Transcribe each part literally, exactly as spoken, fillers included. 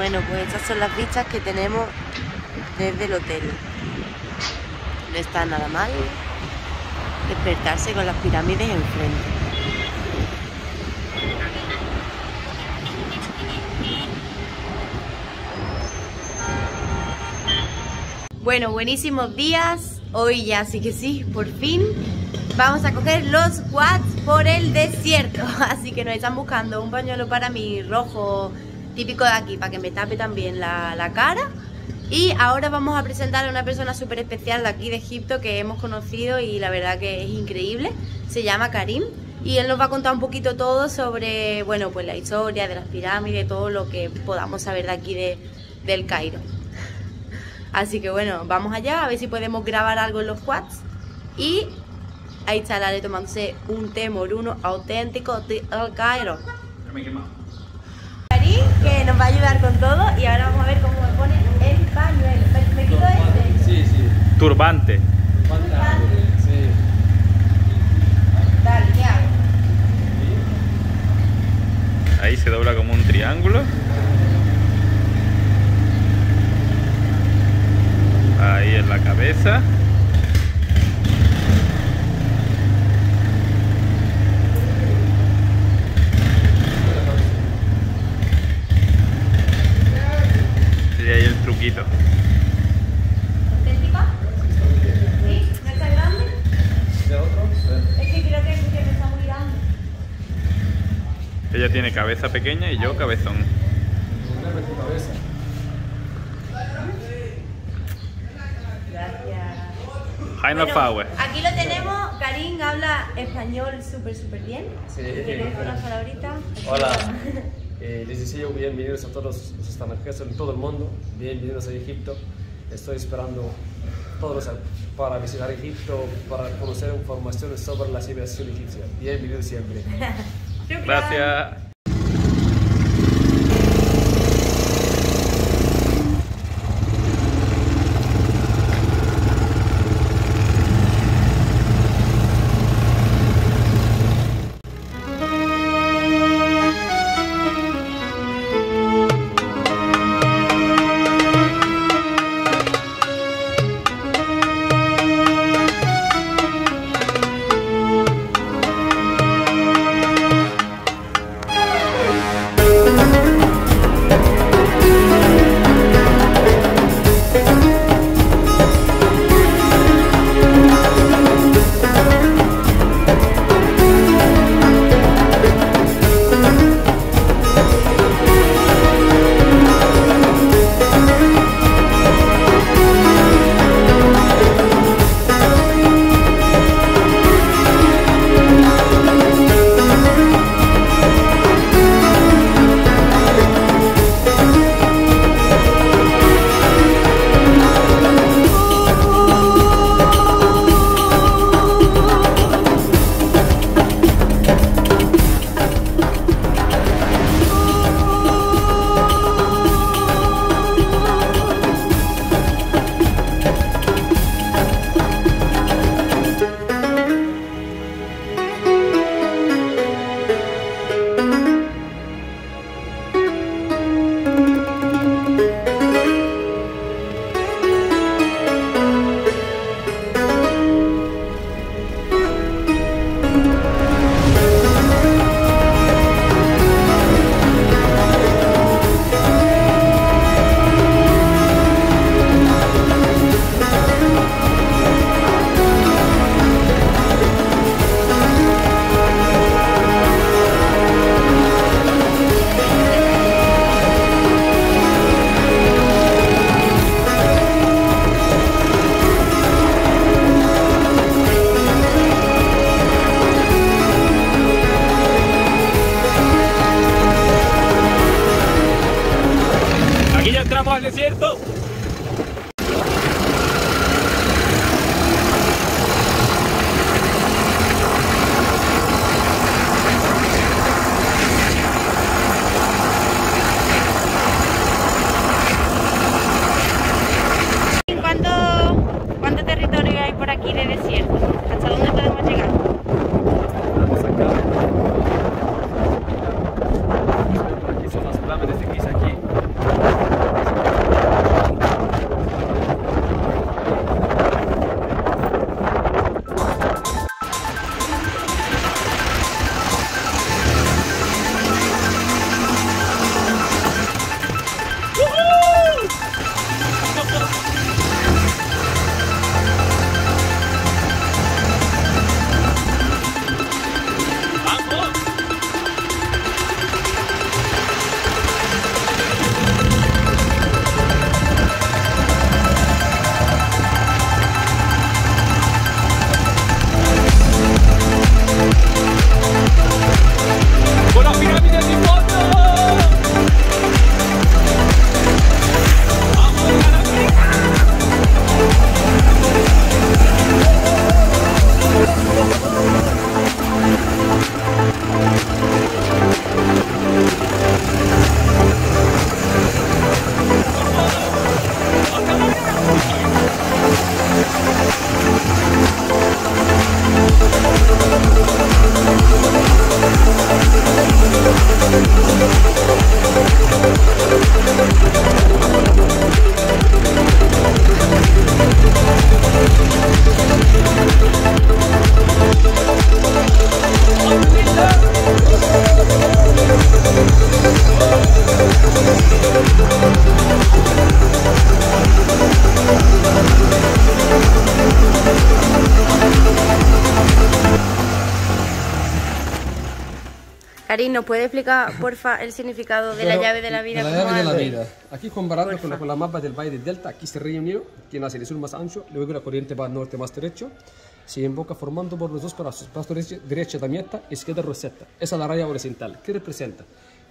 Bueno, pues estas son las vistas que tenemos desde el hotel. No está nada mal despertarse con las pirámides enfrente. Bueno, buenísimos días. Hoy ya sí que sí, por fin vamos a coger los quads por el desierto. Así que nos están buscando un pañuelo para mí rojo, típico de aquí, para que me tape también la, la cara. Y ahora vamos a presentar a una persona súper especial de aquí de Egipto que hemos conocido y la verdad que es increíble. Se llama Karim y él nos va a contar un poquito todo sobre, bueno, pues la historia de las pirámides, todo lo que podamos saber de aquí de, del Cairo. Así que bueno, vamos allá, a ver si podemos grabar algo en los quads. Y ahí está Lale tomándose un té moruno auténtico de El Cairo. Karim, que nos va a ayudar con todo. Y ahora vamos a ver cómo me pone el pañuelo. ¿Me quito este? Sí, sí. Turbante. Turbante, sí. Dale, ya. Ahí se dobla como un triángulo. Ahí en la cabeza. Y ahí el truquito. ¿Auténtico? ¿Sí? ¿No está grande? ¿De otro? Sí. Es que creo que, que me está muy grande. Ella tiene cabeza pequeña y yo cabezón. ¿Una cabeza? Bueno, aquí lo tenemos, Karim habla español súper súper bien. Sí. ¿Tienes unas palabritas? Hola, eh, les deseo bienvenidos a todos los extranjeros en todo el mundo, bienvenidos a Egipto. Estoy esperando todos para visitar Egipto, para conocer información sobre la civilización egipcia. Bienvenidos siempre. Gracias. Desde aquí, aquí. Karim, ¿nos puede explicar, porfa, el significado de claro, la llave de la vida? La llave de la vida. Aquí comparado con, con la mapa del valle del delta, aquí se reunió, tiene hacia el sur más ancho, luego la corriente va al norte más derecho, se emboca formando por los dos brazos, brazo derecho, derecha damieta, izquierda roseta. Esa es la raya horizontal. ¿Qué representa?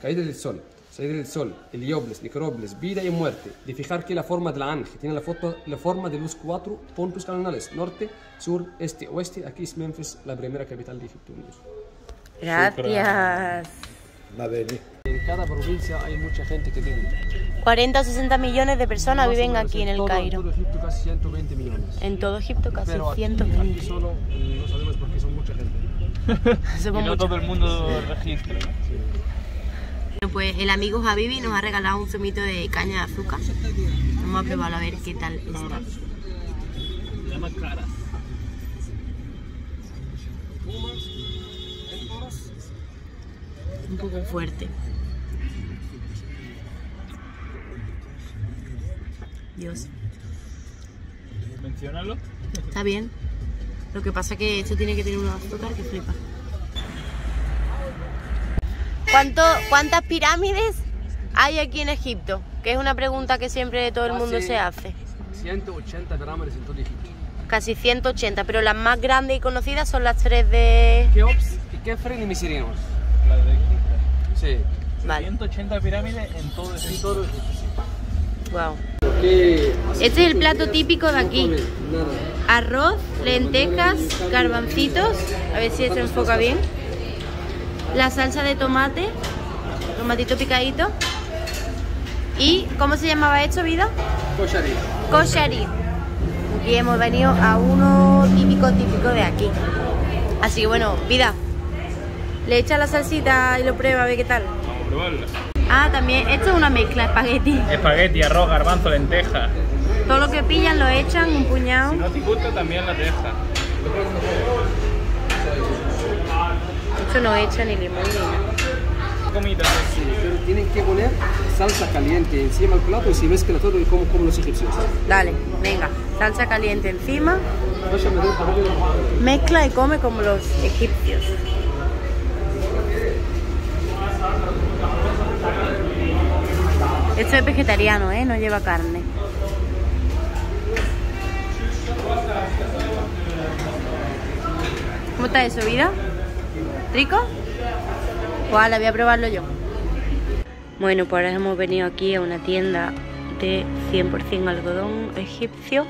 Caída del sol, salida del sol, helioblis, necrópolis, vida y muerte. De fijar que la forma de la ángel tiene la, foto, la forma de los cuatro puntos cardinales, norte, sur, este, oeste. Aquí es Memphis, la primera capital de Egipto. Gracias. En cada provincia hay mucha gente que vive. cuarenta o sesenta millones de personas no viven aquí en, en El Cairo. En todo Egipto casi ciento veinte millones. En todo Egipto casi Pero ciento veinte. Aquí, aquí solo no sabemos por qué son mucha gente. y no todo el mundo registra. Sí. Bueno, pues el amigo Habibi nos ha regalado un zumito de caña de azúcar. Vamos a probarlo a ver qué tal está. Un poco fuerte. Dios. Menciónalo. Está bien. Lo que pasa es que esto tiene que tener un azúcar que flipa. ¿Cuánto, ¿Cuántas pirámides hay aquí en Egipto? Que es una pregunta que siempre todo el mundo Casi se hace. ciento ochenta pirámides en todo Egipto. Casi ciento ochenta, pero las más grandes y conocidas son las tres de... Keops, Kefren y Misirinos. Las de Egipto. Sí, vale. ciento ochenta pirámides en todo el sector. Wow. Este es el plato típico de aquí. Arroz, lentejas, garbancitos. A ver si se enfoca bien. La salsa de tomate. Tomatito picadito. ¿Y cómo se llamaba esto, vida? Koshari. Koshari. Y hemos venido a uno típico típico de aquí. Así que bueno, vida, le echa la salsita y lo prueba, a ver qué tal. Vamos a probarla. Ah, también, esto es una mezcla, espagueti. Espagueti, arroz, garbanzo, lenteja. Todo lo que pillan lo echan, un puñado. Si no te gusta, también la deja. Esto no echa ni limón ni nada. Comida. Sí, pero tienen que poner salsa caliente encima del plato y se mezcla todo y como, como los egipcios. Dale, venga, salsa caliente encima. Mezcla y come como los egipcios. Esto es vegetariano, ¿eh? No lleva carne. ¿Cómo está eso, vida? ¿Rico? Ojalá, voy a probarlo yo. Bueno, pues ahora hemos venido aquí a una tienda de cien por cien algodón egipcio.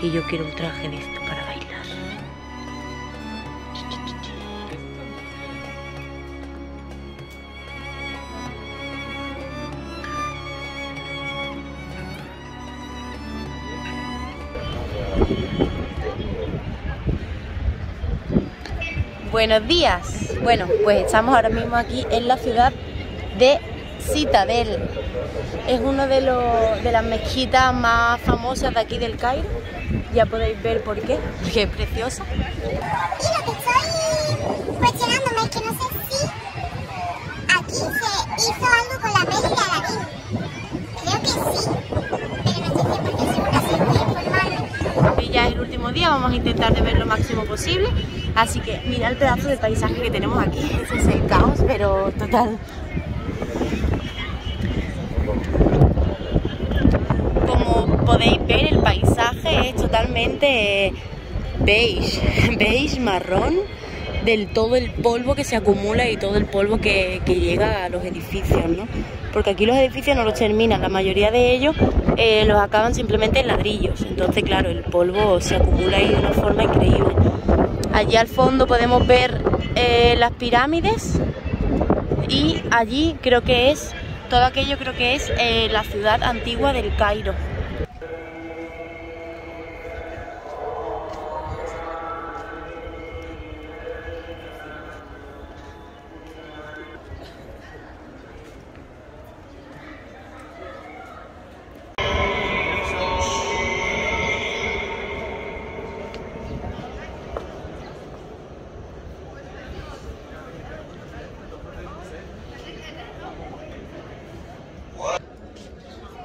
Y yo quiero un traje de esto para bailar. Buenos días. Bueno, pues estamos ahora mismo aquí en la ciudad de Citadel. Es una de, de las mezquitas más famosas de aquí del Cairo. Ya podéis ver por qué, porque es preciosa. Y lo que estoy cuestionándome es que no sé si aquí se hizo algo con la peli de Aladdin. Creo que sí, pero no sé por qué seguro se puede informarme. Y ya es el último día, vamos a intentar de ver lo máximo posible. Así que mira el pedazo de paisaje que tenemos aquí, ese es el caos, pero total. Como podéis ver, el paisaje es totalmente beige, beige marrón, del todo el polvo que se acumula y todo el polvo que, que llega a los edificios, ¿no? Porque aquí los edificios no los terminan, la mayoría de ellos eh, los acaban simplemente en ladrillos, entonces claro, el polvo se acumula ahí de una forma increíble. Allí al fondo podemos ver eh, las pirámides y allí creo que es, todo aquello creo que es eh, la ciudad antigua del Cairo.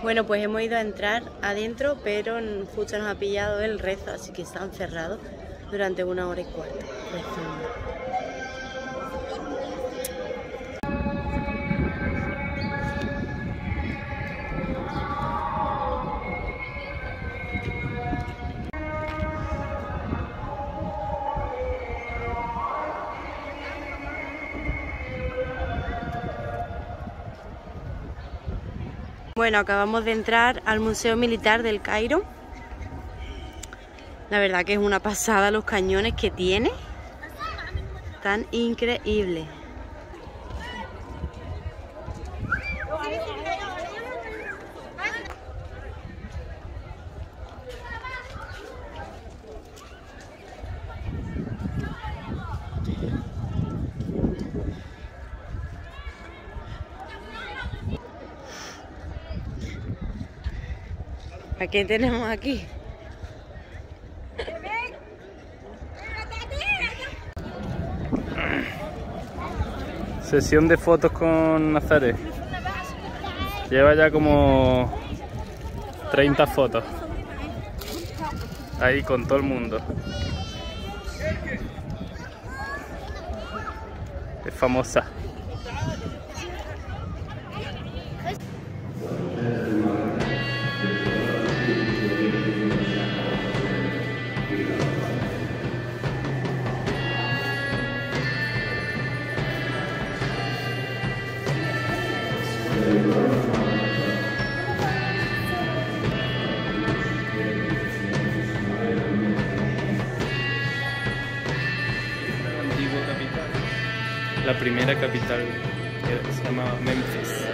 Bueno, pues hemos ido a entrar adentro, pero justo nos ha pillado el rezo, así que están cerrados durante una hora y cuarto. Bueno, acabamos de entrar al Museo Militar del Cairo. La verdad que es una pasada los cañones que tiene. Tan increíble. ¿A quién tenemos aquí? Sesión de fotos con Nazaret. Lleva ya como treinta fotos. Ahí con todo el mundo. Es famosa. La primera capital, que se llama Memphis.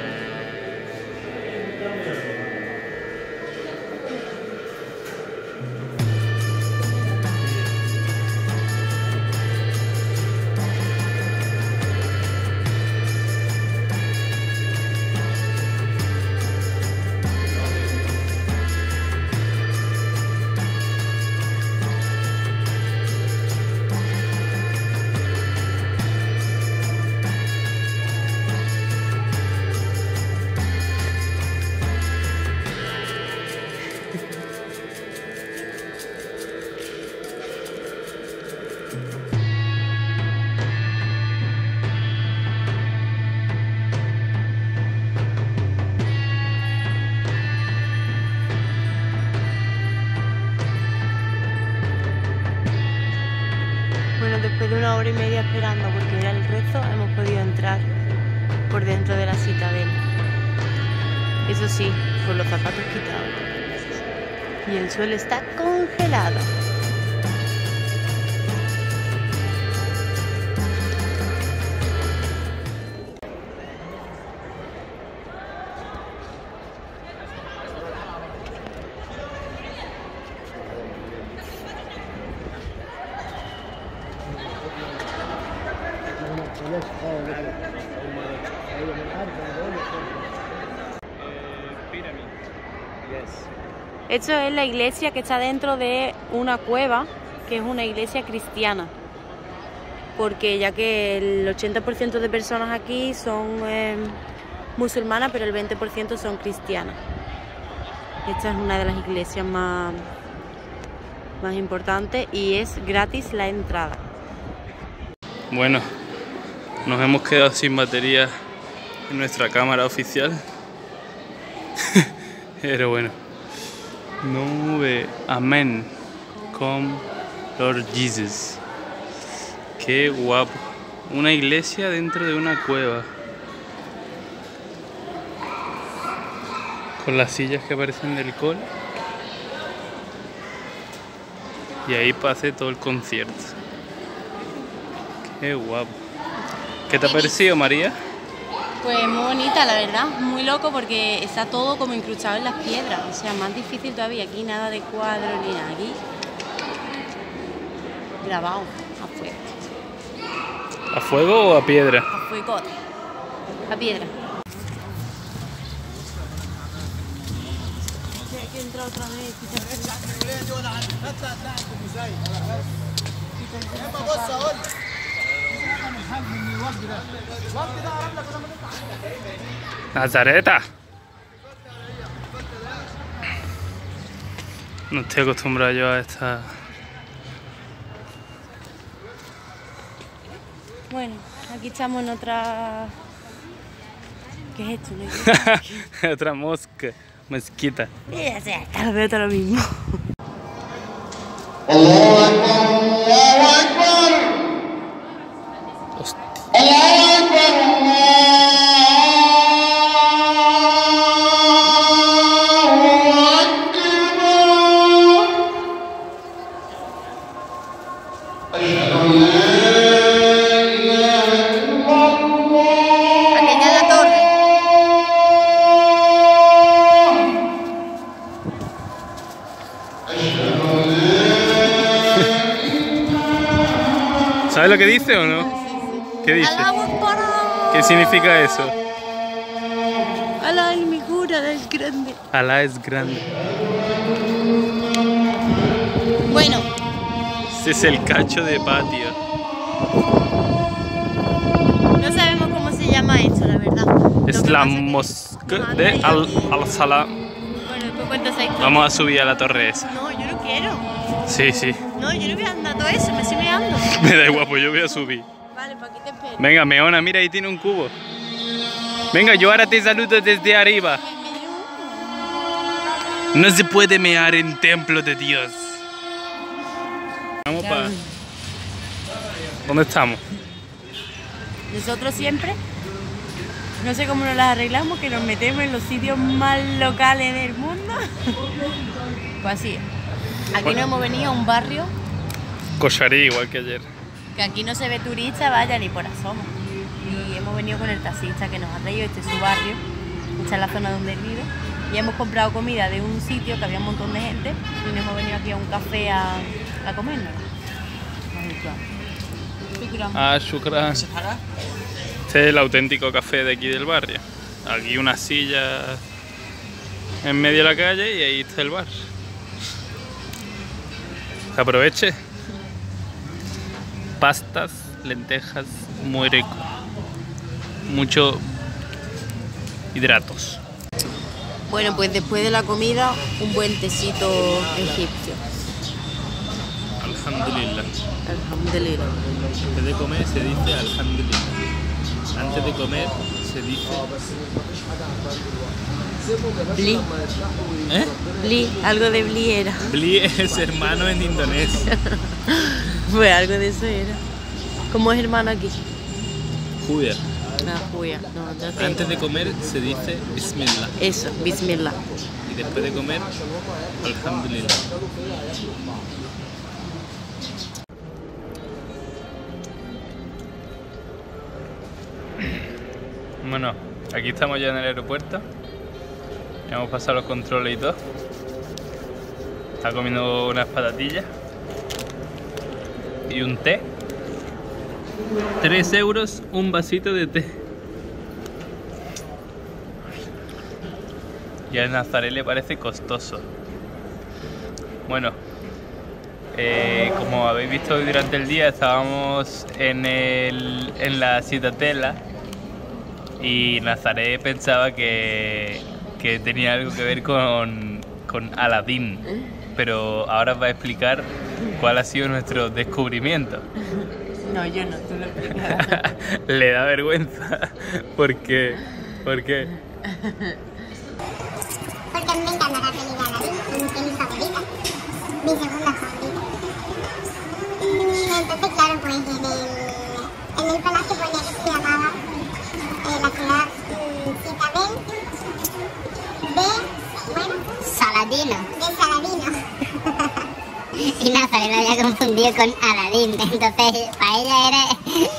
Después de una hora y media esperando porque era el rezo, hemos podido entrar por dentro de la Citadel. Eso sí, con los zapatos quitados. Y el suelo está congelado. Esto es la iglesia que está dentro de una cueva, que es una iglesia cristiana, porque ya que el ochenta por ciento de personas aquí son eh, musulmanas, pero el veinte por ciento son cristianas. Esta es una de las iglesias más, más importantes y es gratis la entrada. Bueno, nos hemos quedado sin batería en nuestra cámara oficial. Pero bueno, nube, amén, con Lord Jesus. Qué guapo, una iglesia dentro de una cueva, con las sillas que aparecen del col, y ahí pasé todo el concierto. Qué guapo. ¿Qué te ha parecido, María? Pues muy bonita, la verdad, muy loco porque está todo como incrustado en las piedras, o sea, más difícil todavía, aquí nada de cuadro ni nada, aquí grabado, a fuego. ¿A fuego o a piedra? A fuego, a piedra. Hay que entrar otra vez. Nazareta. No estoy acostumbrado yo a esta. Bueno, aquí estamos en otra... ¿Qué es esto? Otra mosca, mosquita. Ya sea, está veo todo lo mismo. lo que dice o no? ¿Qué dice? ¿Qué significa eso? Alá es mi cura, Alá es grande. Alá es grande. Bueno. Este es el cacho de patio. No sabemos cómo se llama esto, la verdad. Es la mosca de Al-Salam. Bueno, ¿tú cuántas hay? Vamos a subir a la torre esa. No, yo no quiero. Sí, sí. No, yo no voy a andar todo eso, me estoy meando. Me da igual, pues yo voy a subir. Vale, pues aquí te espero. Venga, meona, mira, ahí tiene un cubo. Venga, yo ahora te saludo desde arriba. No se puede mear en templo de Dios. Vamos para... ¿Dónde estamos? Nosotros siempre... No sé cómo nos las arreglamos, que nos metemos en los sitios más locales del mundo. Pues así. Aquí bueno, nos hemos venido a un barrio... Koshari, igual que ayer. Que aquí no se ve turista, vaya, ni por asomo. Y hemos venido con el taxista que nos ha traído, este es su barrio. Esta es la zona donde él vive. Y hemos comprado comida de un sitio que había un montón de gente. Y nos hemos venido aquí a un café a, a comernos. Shukran. Ah, shukran. Este es el auténtico café de aquí del barrio. Aquí una silla en medio de la calle y ahí está el bar. ¿Se aproveche? Pastas, lentejas, muy rico. Mucho hidratos. Bueno, pues después de la comida, un buen tecito egipcio. Alhamdulillah. Alhamdulillah. Antes de comer se dice alhamdulillah. Antes de comer se dice... Bli. ¿Eh? Bli, algo de bli era. Bli es hermano en indonesio. Pues algo de eso era. ¿Cómo es hermano aquí? Juya. No, Juya. No, no sé. Antes de comer se dice Bismillah. Eso, Bismillah. Y después de comer, alhamdulillah. Bueno, aquí estamos ya en el aeropuerto. Ya hemos pasado los controles y todo. Está comiendo unas patatillas y un té. tres euros un vasito de té. Y a Nazaret le parece costoso. Bueno, eh, como habéis visto hoy durante el día, estábamos en, el, en la Citadela. Y Nazaret pensaba que, que tenía algo que ver con, con Aladín, pero ahora os va a explicar cuál ha sido nuestro descubrimiento. No, yo no, tú lo explicas. Le da vergüenza. ¿Por qué? ¿Por qué? Porque me encanta la película de Aladín, es mi favorita, mi segunda favorita. Entonces, claro, pues en el, en el palacio ponía que se llamaba... la ciudad Citadel de, bueno, Saladino. De Saladino. Y Nazaret la había confundido con Aladín, entonces para ella era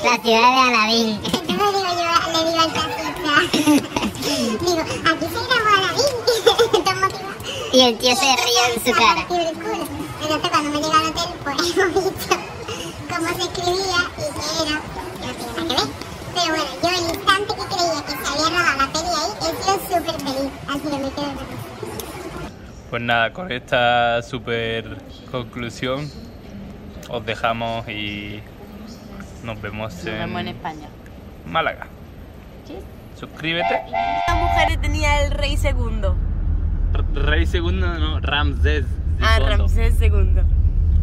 la ciudad de Aladín. Entonces digo yo, le digo al taxista, digo, aquí se grabó Aladín. Y el tío se ríe en su cara. Entonces cuando me llega al hotel, pues hemos visto cómo se escribía y que era, no tiene nada que ver. Pero bueno, yo el instante que creía que se había robado la peli ahí, he sido súper feliz, así que me quedo feliz. Pues nada, con esta súper conclusión os dejamos y nos vemos, nos en... vemos en España. Málaga. ¿Sí? Suscríbete. La mujer tenía el rey segundo. R rey segundo, no, Ramsés segundo. Ah, Ramsés segundo.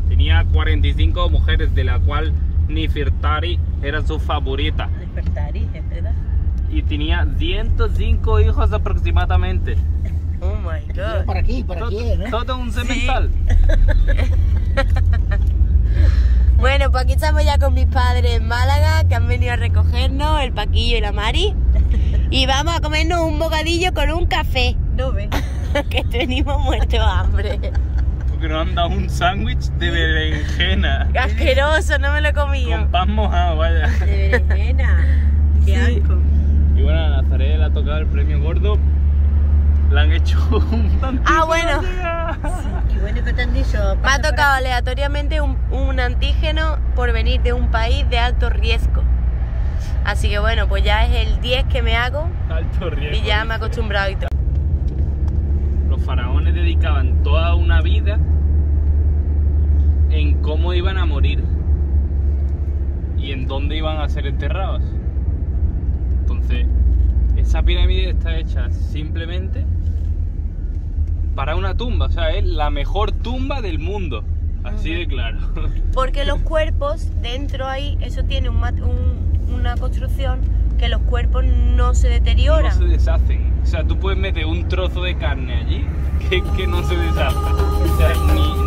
Tenía cuarenta y cinco mujeres, de la cual Nefertari era su favorita. Nefertari, es verdad. Y tenía ciento cinco hijos aproximadamente. Oh my god. Por aquí, por aquí, ¿no? Todo un cemental. Sí. Bueno, pues aquí estamos ya con mis padres en Málaga, que han venido a recogernos, el Paquillo y la Mari. Y vamos a comernos un bocadillo con un café. No ve. Que venimos muertos de hambre. Que nos han dado un sándwich de berenjena. Asqueroso, no me lo he comido. Con pan mojado, vaya. De berenjena. Qué asco. Sí. Y bueno, a Nazaret le ha tocado el premio gordo. Le han hecho un tantísimo. Ah, bueno. Sí. Y bueno, ¿qué te han dicho? Me ha tocado aleatoriamente un, un antígeno por venir de un país de alto riesgo. Así que bueno, pues ya es el diez que me hago alto riesgo, y ya me he acostumbrado y todo. Los faraones dedicaban toda una vida en cómo iban a morir y en dónde iban a ser enterrados. Entonces, esa pirámide está hecha simplemente para una tumba, o sea, es la mejor tumba del mundo, así de claro. Porque los cuerpos, dentro ahí, eso tiene un, un, una construcción que los cuerpos no se deterioran. No se deshacen, o sea, tú puedes meter un trozo de carne allí que, que no se deshace, o sea, ni...